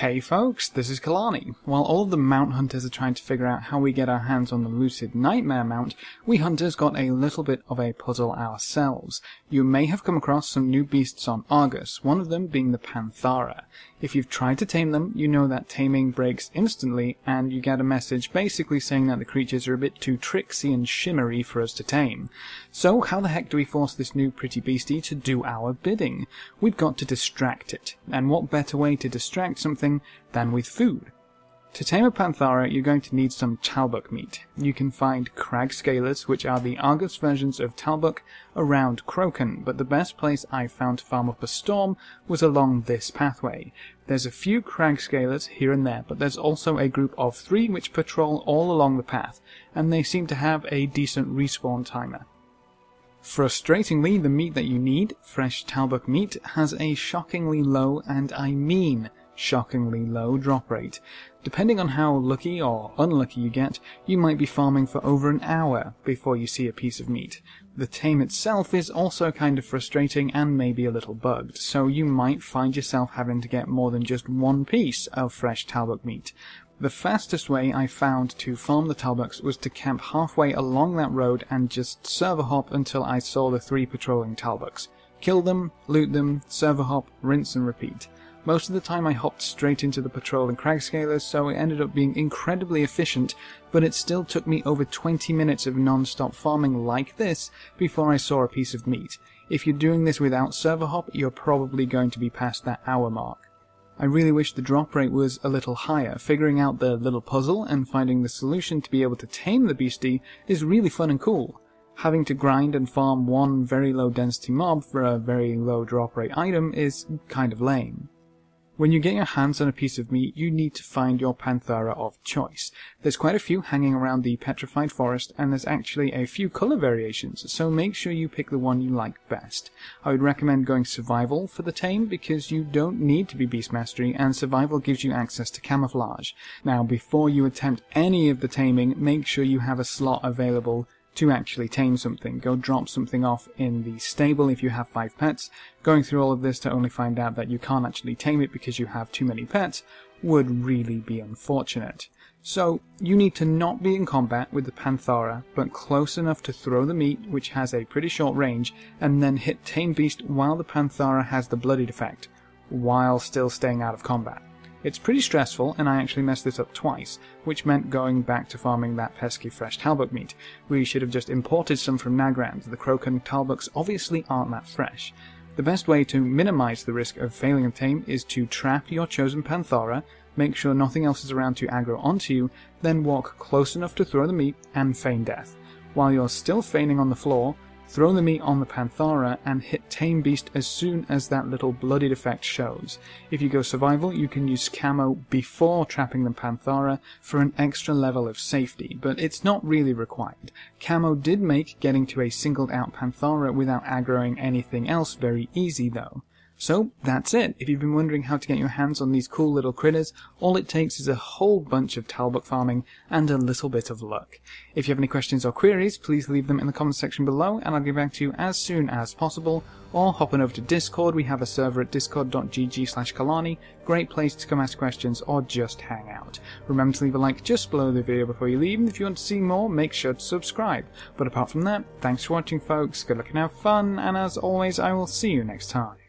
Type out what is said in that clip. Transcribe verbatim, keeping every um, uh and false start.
Hey folks, this is Kalani. While all of the mount hunters are trying to figure out how we get our hands on the Lucid Nightmare Mount, we hunters got a little bit of a puzzle ourselves. You may have come across some new beasts on Argus, one of them being the Panthara. If you've tried to tame them, you know that taming breaks instantly, and you get a message basically saying that the creatures are a bit too tricksy and shimmery for us to tame. So how the heck do we force this new pretty beastie to do our bidding? We've got to distract it, and what better way to distract something than with food. To tame a Panthara, you're going to need some Talbuk meat. You can find Crag Scalers, which are the Argus versions of Talbuk, around Kroken, but the best place I found to farm up a storm was along this pathway. There's a few Crag Scalers here and there, but there's also a group of three which patrol all along the path, and they seem to have a decent respawn timer. Frustratingly, the meat that you need, fresh Talbuk meat, has a shockingly low, and I mean shockingly low drop rate. Depending on how lucky or unlucky you get, you might be farming for over an hour before you see a piece of meat. The tame itself is also kind of frustrating and maybe a little bugged, so you might find yourself having to get more than just one piece of fresh Talbuk meat. The fastest way I found to farm the Talbuks was to camp halfway along that road and just server hop until I saw the three patrolling Talbuks. Kill them, loot them, server hop, rinse and repeat. Most of the time I hopped straight into the patrol and Crag Scalers, so it ended up being incredibly efficient, but it still took me over twenty minutes of non-stop farming like this before I saw a piece of meat. If you're doing this without server hop, you're probably going to be past that hour mark. I really wish the drop rate was a little higher. Figuring out the little puzzle and finding the solution to be able to tame the beastie is really fun and cool. Having to grind and farm one very low density mob for a very low drop rate item is kind of lame. When you get your hands on a piece of meat, you need to find your Panthara of choice. There's quite a few hanging around the petrified forest, and there's actually a few colour variations, so make sure you pick the one you like best. I would recommend going survival for the tame, because you don't need to be beast mastery, and survival gives you access to camouflage. Now, before you attempt any of the taming, make sure you have a slot available to actually tame something. Go drop something off in the stable if you have five pets. Going through all of this to only find out that you can't actually tame it because you have too many pets would really be unfortunate. So you need to not be in combat with the Panthara, but close enough to throw the meat, which has a pretty short range, and then hit tame beast while the Panthara has the bloodied effect, while still staying out of combat. It's pretty stressful, and I actually messed this up twice, which meant going back to farming that pesky fresh Talbuk meat. We should have just imported some from Nagrand. The Kroken Talbuks obviously aren't that fresh. The best way to minimize the risk of failing a tame is to trap your chosen Panthara, make sure nothing else is around to aggro onto you, then walk close enough to throw the meat and feign death. While you're still feigning on the floor, throw the meat on the Panthara and hit tame beast as soon as that little bloodied effect shows. If you go survival, you can use camo before trapping the Panthara for an extra level of safety, but it's not really required. Camo did make getting to a singled out Panthara without aggroing anything else very easy though. So that's it. If you've been wondering how to get your hands on these cool little critters, all it takes is a whole bunch of Talbuk farming and a little bit of luck. If you have any questions or queries, please leave them in the comments section below and I'll get back to you as soon as possible, or hop on over to Discord. We have a server at discord dot g g slash Kalani, great place to come ask questions or just hang out. Remember to leave a like just below the video before you leave, and if you want to see more, make sure to subscribe. But apart from that, thanks for watching folks, good luck and have fun, and as always I will see you next time.